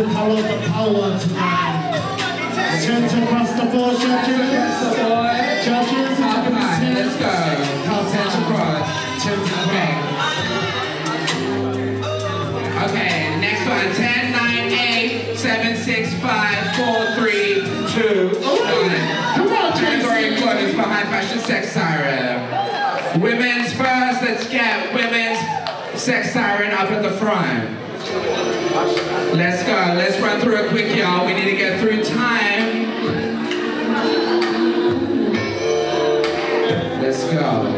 to call out the power tonight. Church across the board, churches. Come on, let's go. Call Santa Claus. Okay, next one. 10, 9, 8, 7, 6, 5, 4, 3, 2. Come on, James. 3 quarters behind Fashion Sex Siren. Women's first. Let's get women's sex siren up at the front. Let's go. Let's run through it quick, y'all. We need to get through time. Let's go.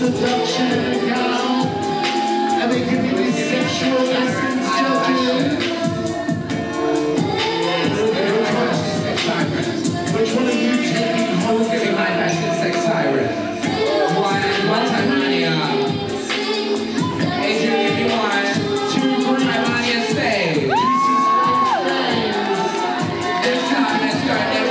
Seduction now, and they give you these sexual essence children. Which one of you taking home to be my Fashion Sex Siren? One time, Mania. Adrian, give me one. 2, 3. Mania, stay. This time, let's go.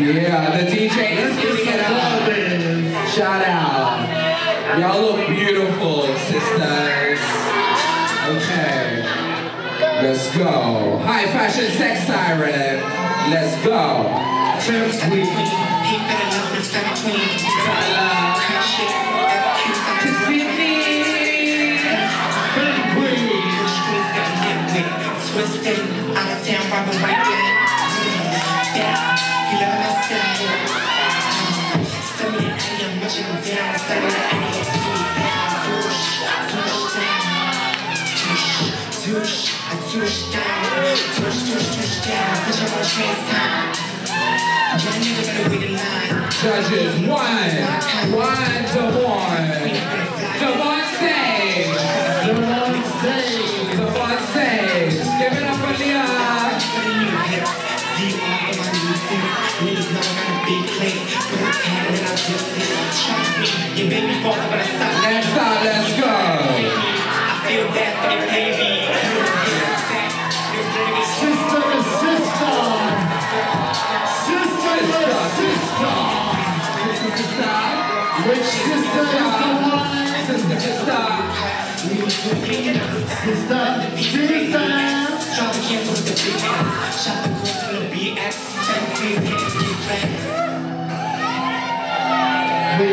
Yeah, the DJ is giving it up. Shout out. Y'all look beautiful, sisters. Okay. Let's go. High fashion sex siren. Let's go. To see me. Twisted, out of town, robbing right there. Judges, one to one. The one stage. Give it up for Leon. Next time, let's go. I feel that for the baby. We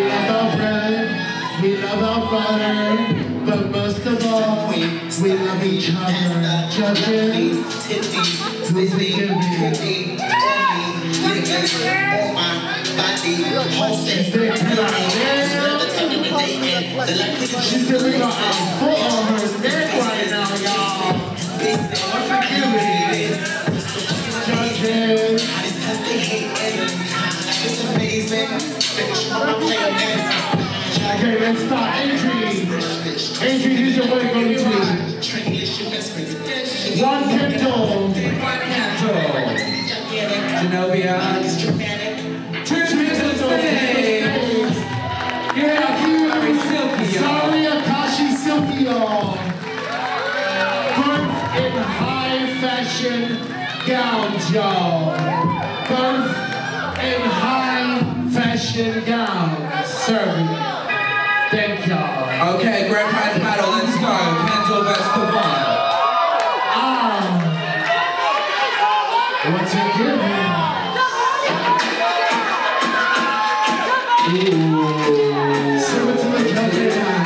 love our bread, we love our butter, but most of all, we love each other. Judges, we give all my body, she's doing on full on her neck right now, y'all. What's her doing? Judges. It's amazing. Okay, let's start. Andrew, use your way on YouTube. John Kendall. Genovia. Gowns, y'all. Both in high fashion gowns. Serving. Thank y'all. Okay, grand prize battle. Let's go. Kendall vs. Devon. What's it giving? Ooh. So it's like titty time.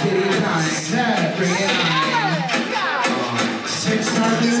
Titty time. Sad. Bring it on. 6 times.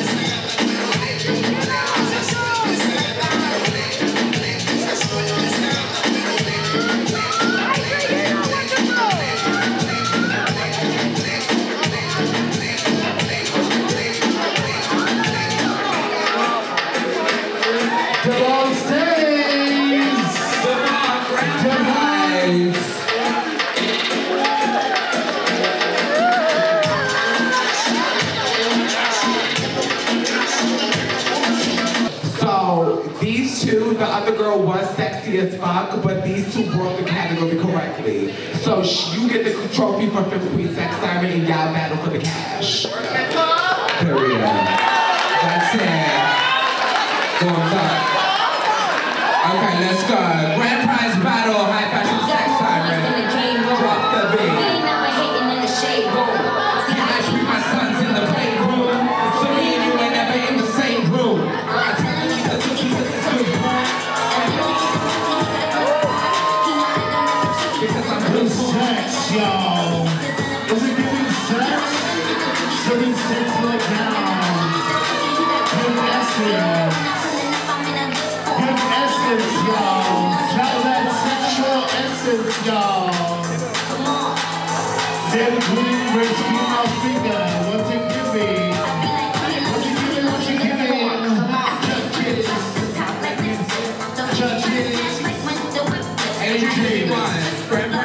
The other girl was sexy as fuck, but these two broke the category. handled it correctly. So you get the trophy for fifth Queen Sex Simon and y'all battle for the cash. Period. That's it. Going up. Okay, let's go. Grand prize battle, high fashion sex Simon. Drop the beat. Judges, 81,